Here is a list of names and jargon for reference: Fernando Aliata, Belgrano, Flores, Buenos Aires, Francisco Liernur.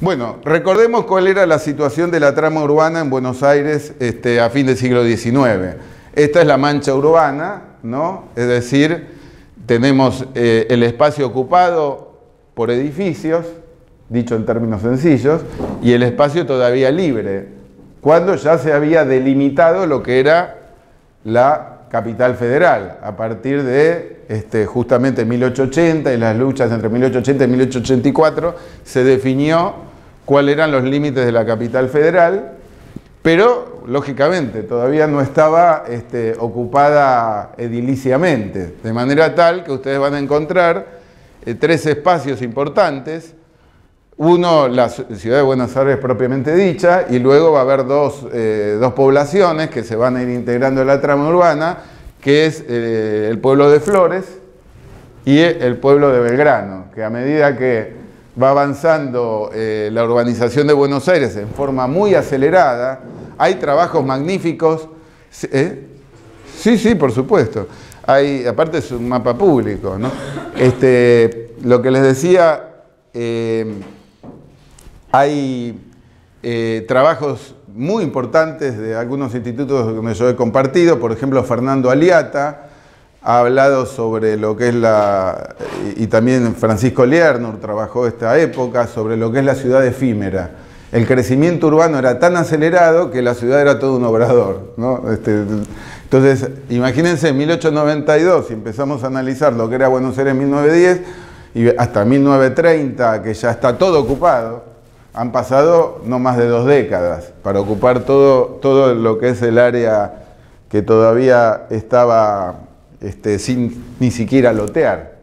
Bueno, recordemos cuál era la situación de la trama urbana en Buenos Aires a fin del siglo XIX. Esta es la mancha urbana, ¿no? Es decir, tenemos el espacio ocupado por edificios, dicho en términos sencillos, y el espacio todavía libre, cuando ya se había delimitado lo que era la capital federal, a partir de justamente 1880 y las luchas entre 1880 y 1884, se definió cuáles eran los límites de la capital federal, pero lógicamente todavía no estaba ocupada ediliciamente, de manera tal que ustedes van a encontrar tres espacios importantes. Uno, la ciudad de Buenos Aires propiamente dicha, y luego va a haber dos poblaciones que se van a ir integrando en la trama urbana, que es el pueblo de Flores y el pueblo de Belgrano, que a medida que va avanzando la urbanización de Buenos Aires en forma muy acelerada, hay trabajos magníficos. ¿Eh? Sí, sí, por supuesto. Hay, aparte es un mapa público, ¿no? Lo que les decía, hay trabajos muy importantes de algunos institutos que yo he compartido. Por ejemplo, Fernando Aliata ha hablado sobre lo que es la... y también Francisco Liernur trabajó esta época sobre lo que es la ciudad efímera. El crecimiento urbano era tan acelerado que la ciudad era todo un obrador, ¿no? Entonces, imagínense, en 1892, si empezamos a analizar lo que era Buenos Aires en 1910, y hasta 1930, que ya está todo ocupado, han pasado no más de 2 décadas para ocupar todo lo que es el área que todavía estaba sin ni siquiera lotear.